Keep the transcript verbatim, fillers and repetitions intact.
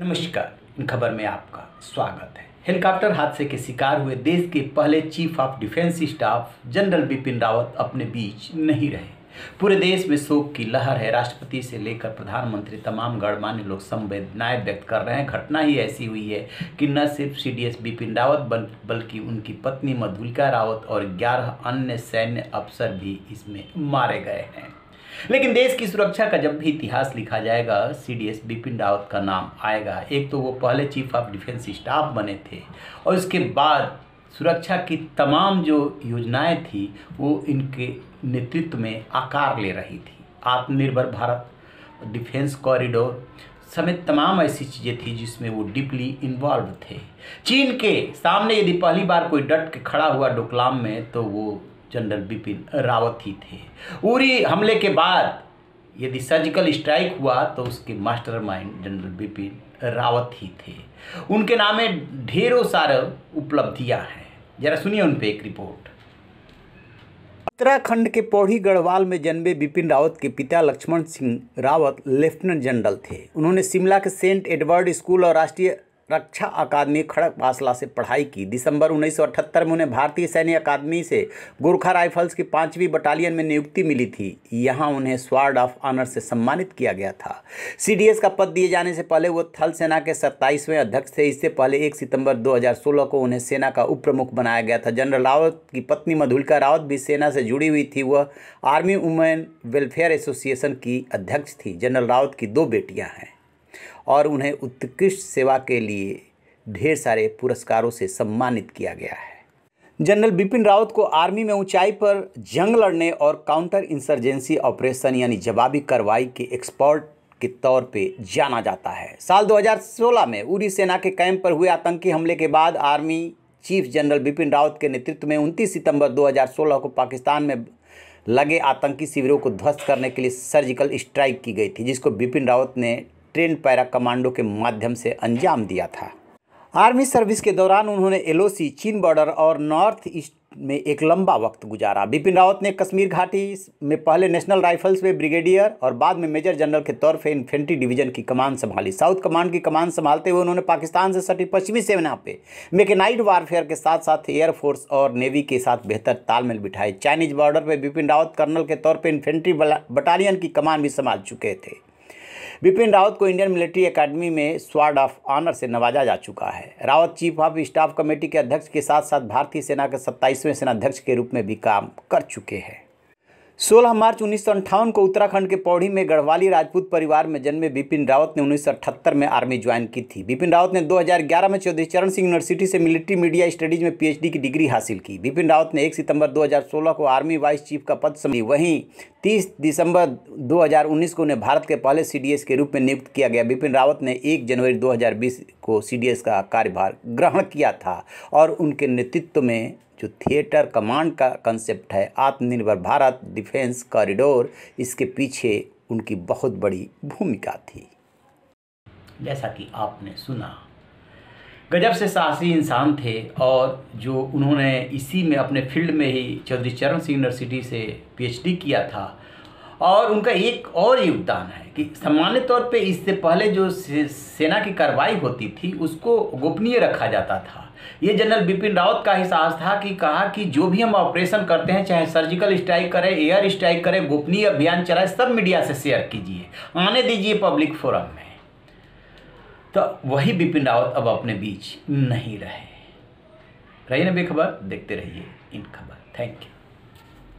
नमस्कार, इन खबर में आपका स्वागत है। हेलीकॉप्टर हादसे के शिकार हुए देश के पहले chief of defence staff general Bipin Rawat अपने बीच नहीं रहे। पूरे देश में शोक की लहर है। राष्ट्रपति से लेकर प्रधानमंत्री, तमाम गणमान्य लोग संवेदनाएं व्यक्त कर रहे हैं। घटना ही ऐसी हुई है कि न सिर्फ सीडीएस बिपिन रावत बल्कि उनकी पत्नी मधुलिका रावत और ग्यारह अन्य सैन्य अफसर भी इसमें मारे गए हैं। लेकिन देश की सुरक्षा का जब भी इतिहास लिखा जाएगा, सीडीएस बिपिन रावत का नाम आएगा। एक तो वो पहले चीफ ऑफ डिफेंस स्टाफ बने थे और उसके बाद सुरक्षा की तमाम जो योजनाएं थी वो इनके नेतृत्व में आकार ले रही थी। आत्मनिर्भर भारत, डिफेंस कॉरिडोर समेत तमाम ऐसी चीज़ें थी जिसमें वो डीपली इन्वॉल्व थे। चीन के सामने यदि पहली बार कोई डट के खड़ा हुआ डोकलाम में, तो वो जनरल बिपिन रावत ही थे। उरी हमले के बाद यदि सर्जिकल स्ट्राइक हुआ तो उसके मास्टरमाइंड जनरल बिपिन रावत ही थे। उनके नाम में ढेरों सारे उपलब्धियां हैं। जरा सुनिए उन पे एक रिपोर्ट। उत्तराखंड के पौड़ी गढ़वाल में जन्मे बिपिन रावत के पिता लक्ष्मण सिंह रावत लेफ्टिनेंट जनरल थे। उन्होंने शिमला के सेंट एडवर्ड स्कूल और राष्ट्रीय रक्षा अकादमी खड़क बासला से पढ़ाई की। दिसंबर उन्नीस सौ अठहत्तर में उन्हें भारतीय सैन्य अकादमी से गोरखा राइफल्स की पाँचवीं बटालियन में नियुक्ति मिली थी। यहाँ उन्हें स्वार्ड ऑफ ऑनर से सम्मानित किया गया था। सीडीएस का पद दिए जाने से पहले वो थल सेना के सत्ताईसवें अध्यक्ष थे। इससे पहले एक सितंबर दो हज़ार सोलह को उन्हें सेना का उप प्रमुख बनाया गया था। जनरल रावत की पत्नी मधुलिका रावत भी सेना से जुड़ी हुई थी। वह आर्मी वुमेन वेलफेयर एसोसिएशन की अध्यक्ष थी। जनरल रावत की दो बेटियाँ हैं और उन्हें उत्कृष्ट सेवा के लिए ढेर सारे पुरस्कारों से सम्मानित किया गया है। जनरल बिपिन रावत को आर्मी में ऊंचाई पर जंग लड़ने और काउंटर इंसर्जेंसी ऑपरेशन यानी जवाबी कार्रवाई के एक्सपर्ट के तौर पे जाना जाता है। साल दो हज़ार सोलह में उरी सेना के कैंप पर हुए आतंकी हमले के बाद army chief general Bipin Rawat के नेतृत्व में उनतीस सितंबर दो हज़ार सोलह को पाकिस्तान में लगे आतंकी शिविरों को ध्वस्त करने के लिए सर्जिकल स्ट्राइक की गई थी, जिसको बिपिन रावत ने ट्रेंड पैरा कमांडो के माध्यम से अंजाम दिया था। आर्मी सर्विस के दौरान उन्होंने एलओसी, चीन बॉर्डर और नॉर्थ ईस्ट में एक लंबा वक्त गुजारा। बिपिन रावत ने कश्मीर घाटी में पहले नेशनल राइफल्स में ब्रिगेडियर और बाद में मेजर जनरल के तौर पर इन्फेंट्री डिवीजन की कमान संभाली। साउथ कमांड की कमान संभालते हुए उन्होंने पाकिस्तान से सटी पश्चिमी सेना पे मैकेनाइट वारफेयर के साथ साथ एयरफोर्स और नेवी के साथ बेहतर तालमेल बिठाए। चाइनीज बॉर्डर पर बिपिन रावत कर्नल के तौर पर इन्फेंट्री बटालियन की कमान भी संभाल चुके थे। बिपिन रावत को इंडियन मिलिट्री एकेडमी में स्वार्ड ऑफ ऑनर से नवाजा जा चुका है। Rawat chief of staff committee के अध्यक्ष के साथ साथ भारतीय सेना के सत्ताईसवें सेनाध्यक्ष के रूप में भी काम कर चुके हैं। सोलह मार्च उन्नीस सौ अट्ठावन को उत्तराखंड के पौड़ी में गढ़वाली राजपूत परिवार में जन्मे बिपिन रावत ने उन्नीस सौ अठहत्तर में आर्मी ज्वाइन की थी। बिपिन रावत ने दो हज़ार ग्यारह में चौधरी चरण सिंह यूनिवर्सिटी से मिलिट्री मीडिया स्टडीज में पीएचडी की डिग्री हासिल की। बिपिन रावत ने एक सितंबर दो हज़ार सोलह को आर्मी वाइस चीफ का पद संभाला। वहीं तीस दिसंबर दो हज़ार उन्नीस को उन्हें भारत के पहले सीडीएस के रूप में नियुक्त किया गया। बिपिन रावत ने एक जनवरी दो हज़ार बीस को सीडीएस का कार्यभार ग्रहण किया था और उनके नेतृत्व में जो थिएटर कमांड का कंसेप्ट है, आत्मनिर्भर भारत, डिफेंस कॉरिडोर, इसके पीछे उनकी बहुत बड़ी भूमिका थी। जैसा कि आपने सुना, गजब से साहसी इंसान थे और जो उन्होंने इसी में अपने फील्ड में ही चौधरी चरण सिंह यूनिवर्सिटी से पीएचडी किया था। और उनका एक और योगदान है कि सामान्य तौर पे इससे पहले जो से, सेना की कार्रवाई होती थी उसको गोपनीय रखा जाता था। ये जनरल बिपिन रावत का ही साहस था कि कहा कि जो भी हम ऑपरेशन करते हैं, चाहे सर्जिकल स्ट्राइक करें, एयर स्ट्राइक करें, गोपनीय अभियान चलाएं, सब मीडिया से शेयर कीजिए, आने दीजिए पब्लिक फोरम में। तो वही बिपिन रावत अब अपने बीच नहीं रहे। रहिए ना बेखबर, देखते रहिए इन खबर। Thank you.